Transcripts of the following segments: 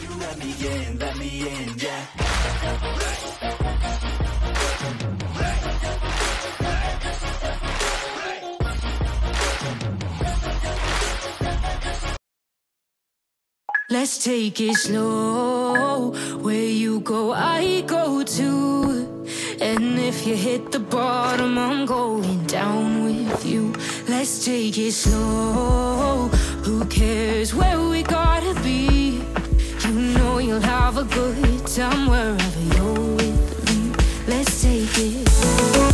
you let me in, yeah. Let's take it slow. Where you go, I go too. And if you hit the bottom, I'm going down with you. Let's take it slow. Who cares where we gotta be? You know you'll have a good time wherever you're with me. Let's take it slow.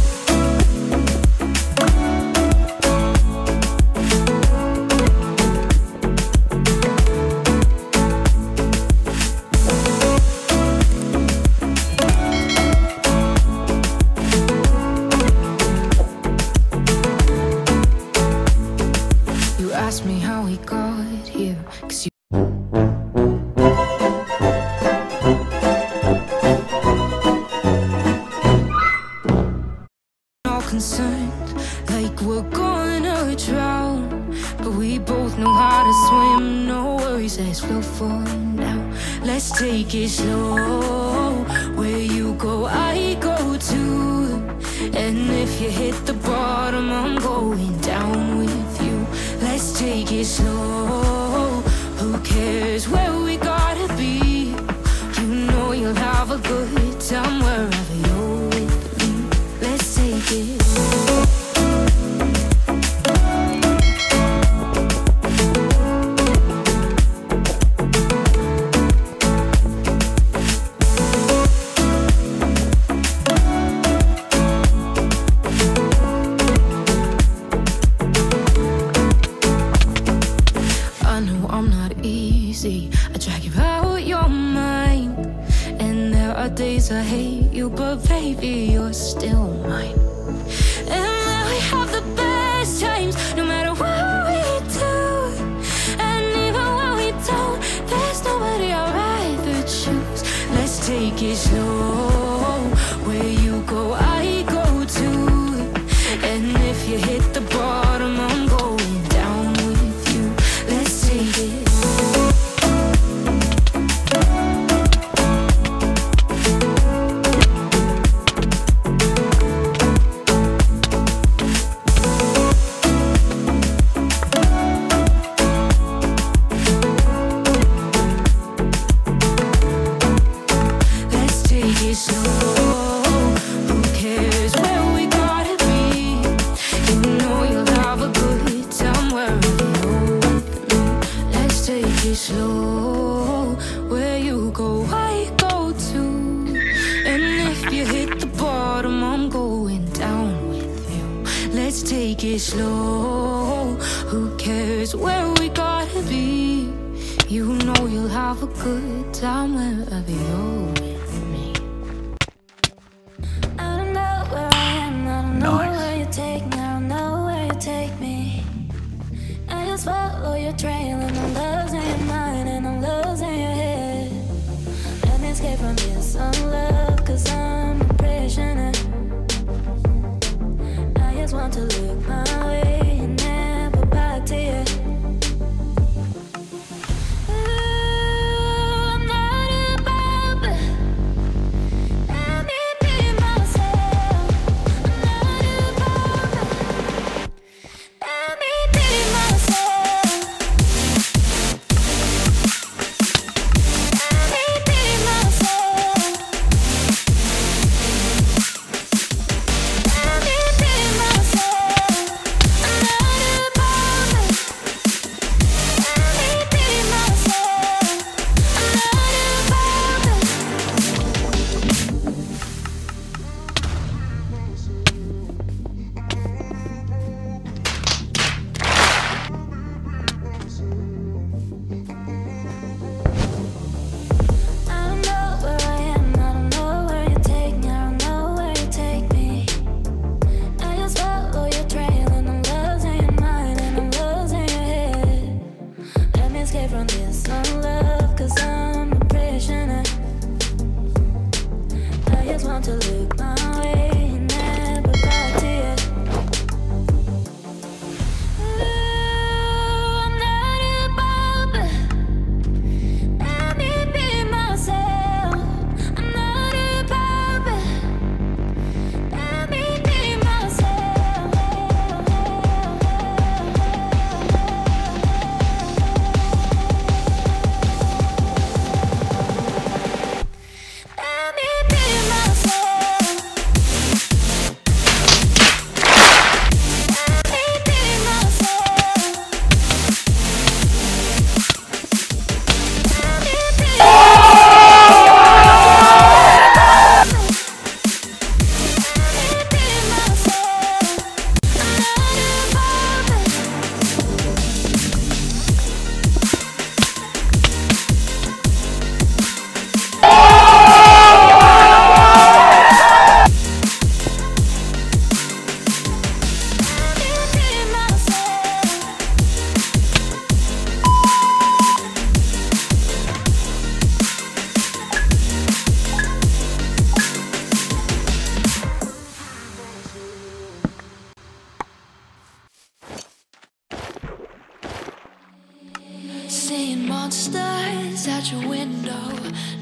seeing monsters at your window.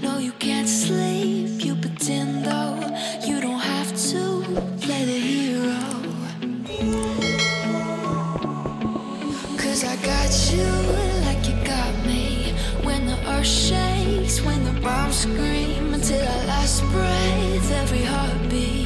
No, you can't sleep, you pretend though. You don't have to play the hero, 'cause I got you like you got me. When the earth shakes, when the bombs scream, until our last breath, every heartbeat.